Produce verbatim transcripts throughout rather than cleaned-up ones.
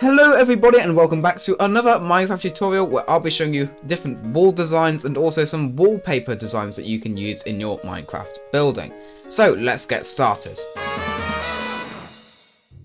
Hello everybody and welcome back to another Minecraft tutorial where I'll be showing you different wall designs and also some wallpaper designs that you can use in your Minecraft building. So let's get started.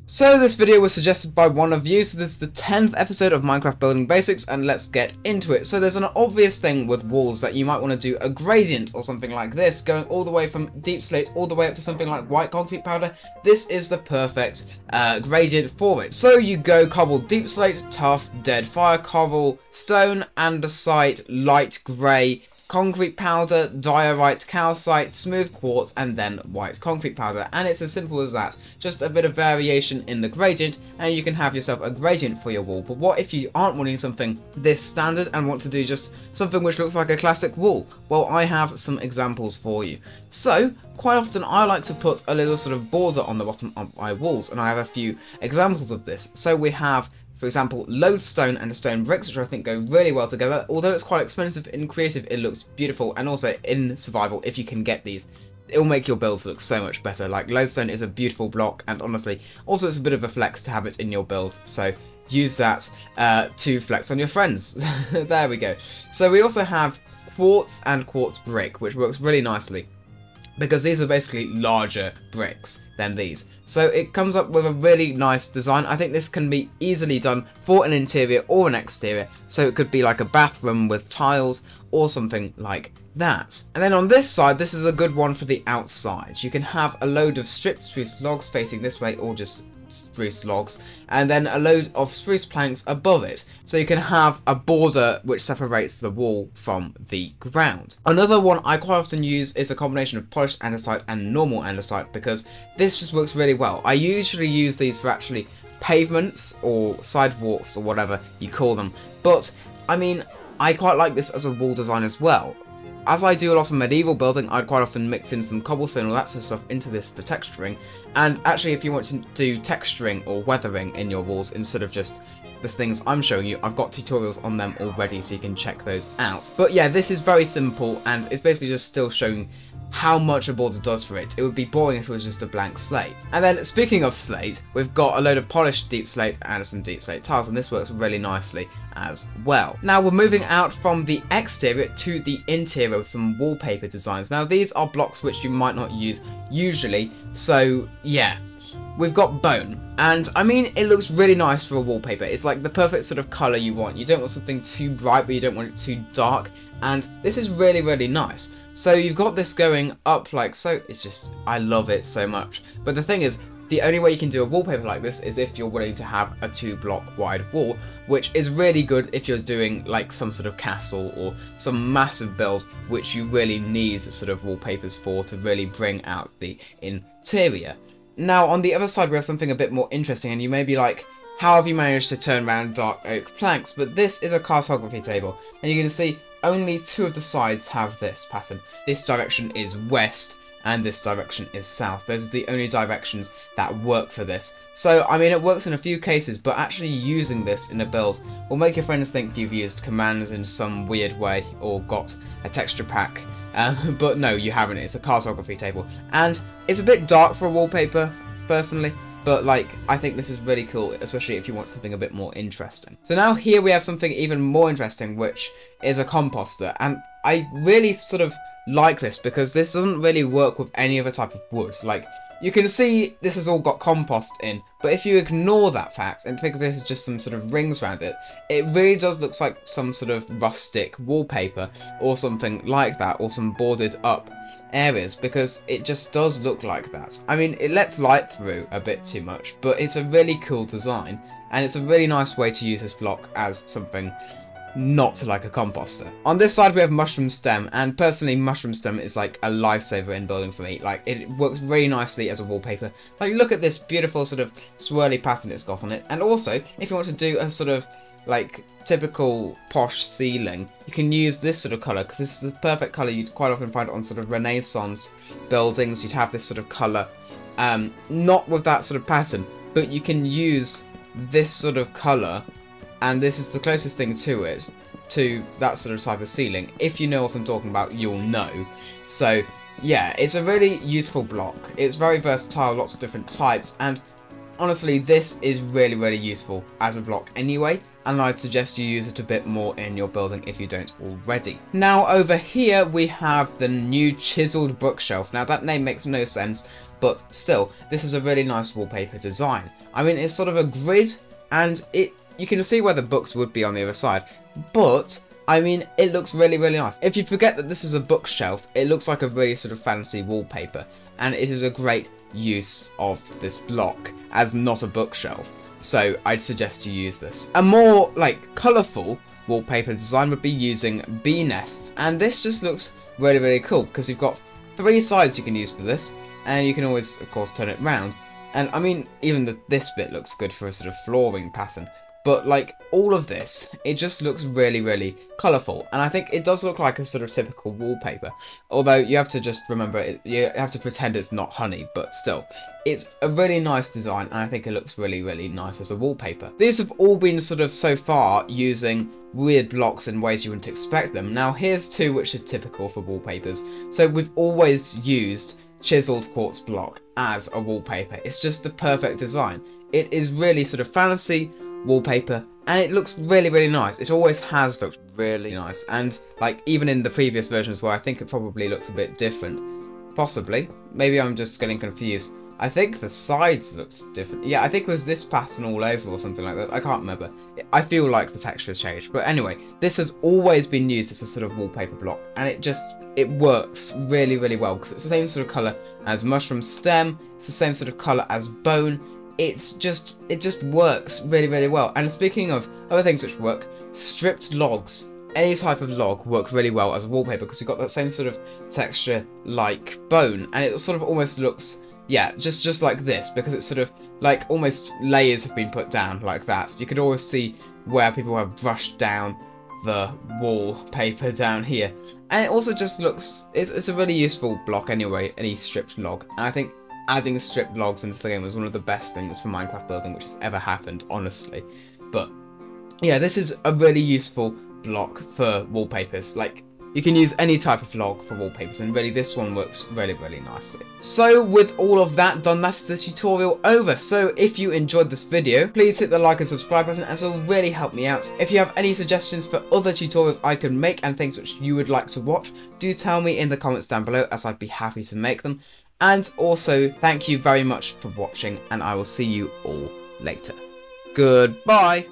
So this video was suggested by one of you, so this is the tenth episode of Minecraft Building Basics and let's get into it. So there's an obvious thing with walls that you might want to do a gradient or something like this, going all the way from deep slates all the way up to something like white concrete powder. This is the perfect uh, gradient for it. So you go cobble deep slate, tough, dead fire, cobble, stone, andesite, light grey, concrete powder, diorite, calcite, smooth quartz, and then white concrete powder. And it's as simple as that. Just a bit of variation in the gradient, and you can have yourself a gradient for your wall. But what if you aren't wanting something this standard and want to do just something which looks like a classic wall? Well, I have some examples for you. So, quite often I like to put a little sort of border on the bottom of my walls, and I have a few examples of this. So we have, for example, lodestone and stone bricks, which I think go really well together. Although it's quite expensive, in creative it looks beautiful, and also in survival, if you can get these, it'll make your builds look so much better. Like, lodestone is a beautiful block, and honestly, also it's a bit of a flex to have it in your build, so use that uh, to flex on your friends. There we go. So we also have quartz and quartz brick, which works really nicely, because these are basically larger bricks than these. So it comes up with a really nice design. I think this can be easily done for an interior or an exterior, so it could be like a bathroom with tiles or something like that. And then on this side, this is a good one for the outside. You can have a load of stripped spruce logs facing this way, or just spruce logs, and then a load of spruce planks above it, so you can have a border which separates the wall from the ground. Another one I quite often use is a combination of polished andesite and normal andesite, because this just works really well. I usually use these for actually pavements or sidewalks or whatever you call them, but I mean, I quite like this as a wall design as well. As I do a lot of medieval building, I'd quite often mix in some cobblestone and all that sort of stuff into this for texturing. And actually, if you want to do texturing or weathering in your walls instead of just the things I'm showing you, I've got tutorials on them already, so you can check those out. But yeah, this is very simple, and it's basically just still showing how much a border does for it. It would be boring if it was just a blank slate. And then, speaking of slate, we've got a load of polished deep slate and some deep slate tiles, and this works really nicely as well. Now, we're moving out from the exterior to the interior with some wallpaper designs. Now, these are blocks which you might not use usually, so yeah. We've got bone, and I mean, it looks really nice for a wallpaper. It's like the perfect sort of colour you want. You don't want something too bright, but you don't want it too dark, and this is really, really nice. So you've got this going up like so. It's just, I love it so much. But the thing is, the only way you can do a wallpaper like this is if you're willing to have a two block wide wall, which is really good if you're doing like some sort of castle or some massive build which you really need sort of wallpapers for to really bring out the interior. Now, on the other side, we have something a bit more interesting, and you may be like, how have you managed to turn around dark oak planks? But this is a cartography table, and you can see only two of the sides have this pattern. This direction is west, and this direction is south. Those are the only directions that work for this. So, I mean, it works in a few cases, but actually using this in a build will make your friends think you've used commands in some weird way, or got a texture pack. Um, but no, you haven't. It's a cartography table, and it's a bit dark for a wallpaper, personally, but like, I think this is really cool, especially if you want something a bit more interesting. So now here we have something even more interesting, which is a composter, and I really sort of like this because this doesn't really work with any other type of wood. Like, you can see this has all got compost in, but if you ignore that fact and think of this as just some sort of rings around it, it really does look like some sort of rustic wallpaper or something like that, or some boarded up areas, because it just does look like that. I mean, it lets light through a bit too much, but it's a really cool design, and it's a really nice way to use this block as something not like a composter. On this side we have mushroom stem, and personally mushroom stem is like a lifesaver in building for me. Like, it works really nicely as a wallpaper. Like, look at this beautiful sort of swirly pattern it's got on it. And also, if you want to do a sort of like typical posh ceiling, you can use this sort of colour, because this is the perfect colour you'd quite often find on sort of Renaissance buildings. You'd have this sort of colour, um, not with that sort of pattern, but you can use this sort of colour, and this is the closest thing to it, to that sort of type of ceiling. If you know what I'm talking about, you'll know. So yeah, it's a really useful block. It's very versatile, lots of different types, and honestly, this is really, really useful as a block anyway, and I'd suggest you use it a bit more in your building if you don't already. Now over here we have the new chiseled bookshelf. Now that name makes no sense, but still, this is a really nice wallpaper design. I mean, it's sort of a grid, and it you can see where the books would be on the other side, but I mean, it looks really, really nice. If you forget that this is a bookshelf, it looks like a really sort of fancy wallpaper, and it is a great use of this block as not a bookshelf. So I'd suggest you use this. A more like colourful wallpaper design would be using bee nests, and this just looks really, really cool because you've got three sides you can use for this, and you can always, of course, turn it round. And I mean, even the, this bit looks good for a sort of flooring pattern. But like all of this, it just looks really, really colourful, and I think it does look like a sort of typical wallpaper. Although you have to just remember, it, you have to pretend it's not honey, but still, it's a really nice design, and I think it looks really, really nice as a wallpaper. These have all been sort of so far using weird blocks in ways you wouldn't expect them. Now here's two which are typical for wallpapers. So we've always used chiseled quartz block as a wallpaper. It's just the perfect design. It is really sort of fantasy wallpaper, and it looks really, really nice. It always has looked really nice, and like even in the previous versions where I think it probably looks a bit different, possibly, maybe I'm just getting confused. I think the sides looks different. Yeah, I think it was this pattern all over or something like that. I can't remember. I feel like the texture has changed, but anyway, this has always been used as a sort of wallpaper block, and it just it works really, really well because it's the same sort of color as mushroom stem. It's the same sort of color as bone. It's just, it just works really, really well. And speaking of other things which work, stripped logs, any type of log works really well as a wallpaper because you've got that same sort of texture like bone, and it sort of almost looks, yeah, just, just like this, because it's sort of like almost layers have been put down like that. You could always see where people have brushed down the wallpaper down here. And it also just looks, it's, it's a really useful block anyway, any stripped log. And I think adding stripped logs into the game was one of the best things for Minecraft building which has ever happened, honestly. But yeah, this is a really useful block for wallpapers. Like, you can use any type of log for wallpapers, and really this one works really, really nicely. So with all of that done, that's this tutorial over. So if you enjoyed this video, please hit the like and subscribe button, as it'll really help me out. If you have any suggestions for other tutorials I can make and things which you would like to watch, do tell me in the comments down below, as I'd be happy to make them. And also, thank you very much for watching, and I will see you all later. Goodbye!